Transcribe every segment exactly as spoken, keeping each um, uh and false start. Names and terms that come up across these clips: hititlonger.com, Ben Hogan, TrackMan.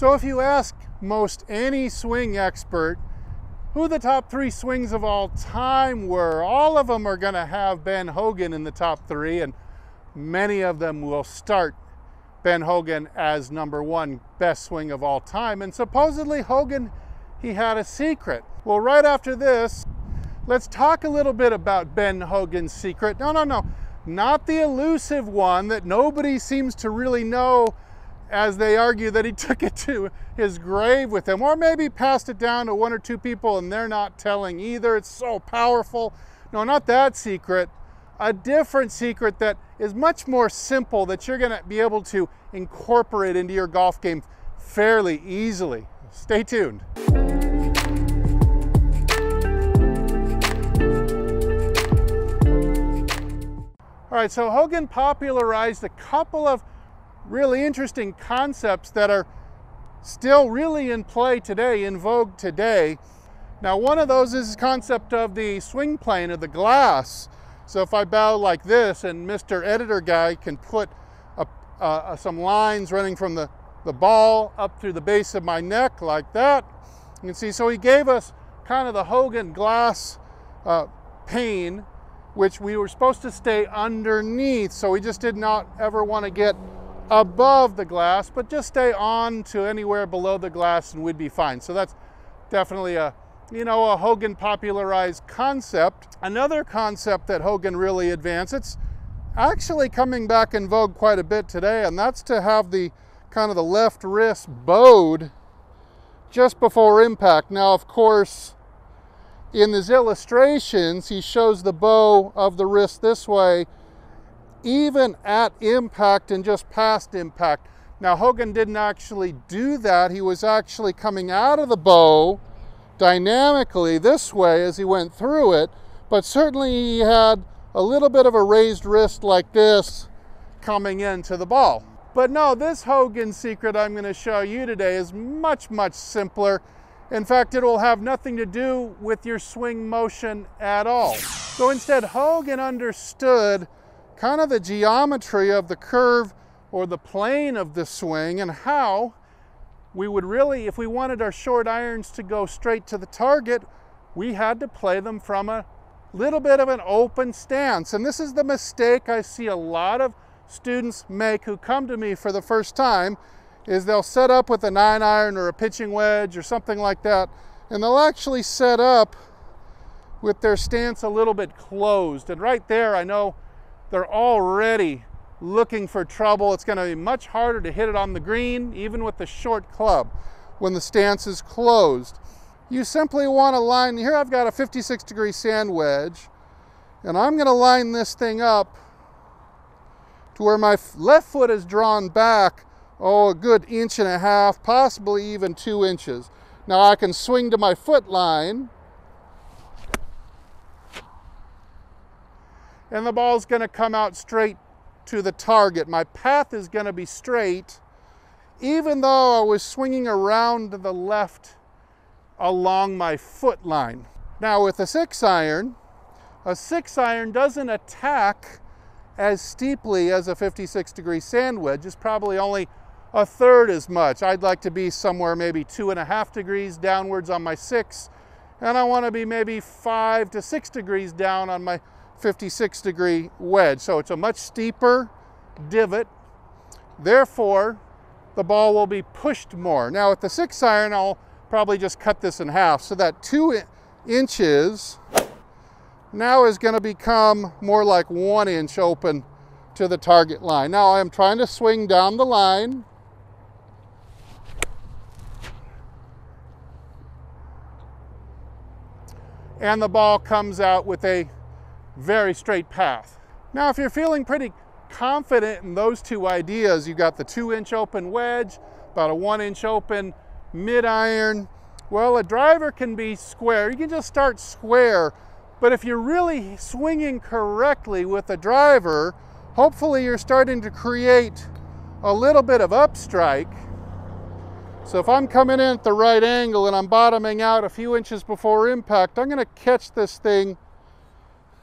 So if you ask most any swing expert who the top three swings of all time were, all of them are going to have Ben Hogan in the top three, and many of them will start Ben Hogan as number one best swing of all time. And supposedly Hogan, he had a secret. Well, right after this, let's talk a little bit about Ben Hogan's secret. No, no, no, not the elusive one that nobody seems to really know, as they argue that he took it to his grave with him, or maybe passed it down to one or two people and they're not telling either. It's so powerful. No, not that secret. A different secret that is much more simple, that you're going to be able to incorporate into your golf game fairly easily. Stay tuned. All right, so Hogan popularized a couple of really interesting concepts that are still really in play today, in vogue today. Now, one of those is the concept of the swing plane, of the glass. So if I bow like this, and Mister Editor Guy can put a, uh, some lines running from the, the ball up through the base of my neck like that, you can see. So he gave us kind of the Hogan glass uh, pane, which we were supposed to stay underneath. So we just did not ever want to get above the glass, but just stay on to anywhere below the glass and we'd be fine. So that's definitely a, you know, a Hogan popularized concept. Another concept that Hogan really advanced, it's actually coming back in vogue quite a bit today, and that's to have the kind of the left wrist bowed just before impact. Now, of course, in his illustrations, he shows the bow of the wrist this way, even at impact and just past impact. Now, Hogan didn't actually do that. He was actually coming out of the bow dynamically this way as he went through it, but certainly he had a little bit of a raised wrist like this coming into the ball. But no, this Hogan secret I'm going to show you today is much, much simpler. In fact, it will have nothing to do with your swing motion at all. So instead, Hogan understood kind of the geometry of the curve or the plane of the swing, and how we would really, if we wanted our short irons to go straight to the target, we had to play them from a little bit of an open stance. And this is the mistake I see a lot of students make who come to me for the first time, is they'll set up with a nine iron or a pitching wedge or something like that, and they'll actually set up with their stance a little bit closed. And right there, I know they're already looking for trouble. It's going to be much harder to hit it on the green, even with the short club, when the stance is closed. You simply want to line, here I've got a fifty-six degree sand wedge, and I'm going to line this thing up to where my left foot is drawn back, oh, a good inch and a half, possibly even two inches. Now I can swing to my foot line, and the ball's going to come out straight to the target. My path is going to be straight, even though I was swinging around to the left along my foot line. Now with a six iron, a six iron doesn't attack as steeply as a fifty-six degree sand wedge. It's probably only a third as much. I'd like to be somewhere maybe two and a half degrees downwards on my six, and I want to be maybe five to six degrees down on my fifty-six degree wedge. So it's a much steeper divot. Therefore, the ball will be pushed more. Now with the six iron, I'll probably just cut this in half, so that two in inches now is going to become more like one inch open to the target line. Now I'm trying to swing down the line, and the ball comes out with a very straight path. Now if you're feeling pretty confident in those two ideas, you've got the two inch open wedge, about a one inch open mid iron, well, a driver can be square. You can just start square, but if you're really swinging correctly with a driver, hopefully you're starting to create a little bit of upstrike. So if I'm coming in at the right angle and I'm bottoming out a few inches before impact, I'm going to catch this thing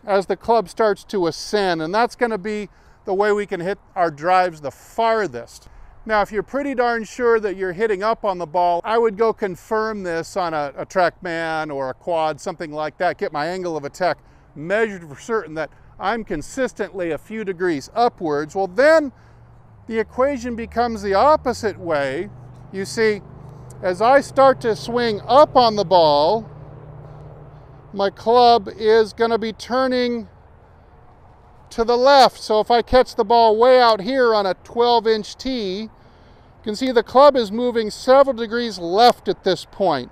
as the club starts to ascend, and that's going to be the way we can hit our drives the farthest. Now, if you're pretty darn sure that you're hitting up on the ball, I would go confirm this on a, a TrackMan or a quad, something like that. Get my angle of attack measured for certain that I'm consistently a few degrees upwards. Well, then the equation becomes the opposite way. You see, as I start to swing up on the ball, my club is going to be turning to the left. So if I catch the ball way out here on a twelve inch tee, you can see the club is moving several degrees left at this point.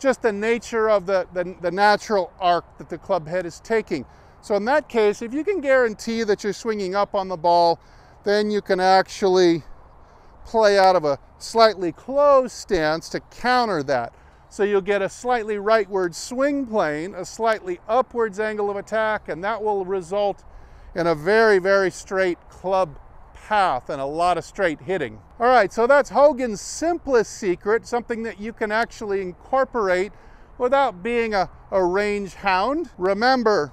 Just the nature of the, the, the natural arc that the club head is taking. So in that case, if you can guarantee that you're swinging up on the ball, then you can actually play out of a slightly closed stance to counter that. So you'll get a slightly rightward swing plane, a slightly upwards angle of attack, and that will result in a very, very straight club path and a lot of straight hitting. All right, so that's Hogan's simplest secret, something that you can actually incorporate without being a, a range hound. Remember,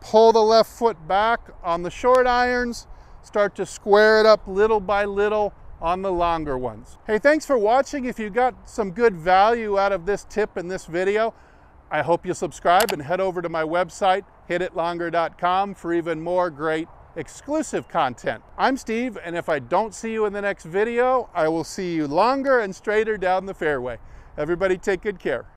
pull the left foot back on the short irons, start to square it up little by little on the longer ones. Hey, thanks for watching. If you got some good value out of this tip in this video, I hope you subscribe and head over to my website, hit it longer dot com, for even more great exclusive content. I'm Steve, and if I don't see you in the next video, I will see you longer and straighter down the fairway. Everybody take good care.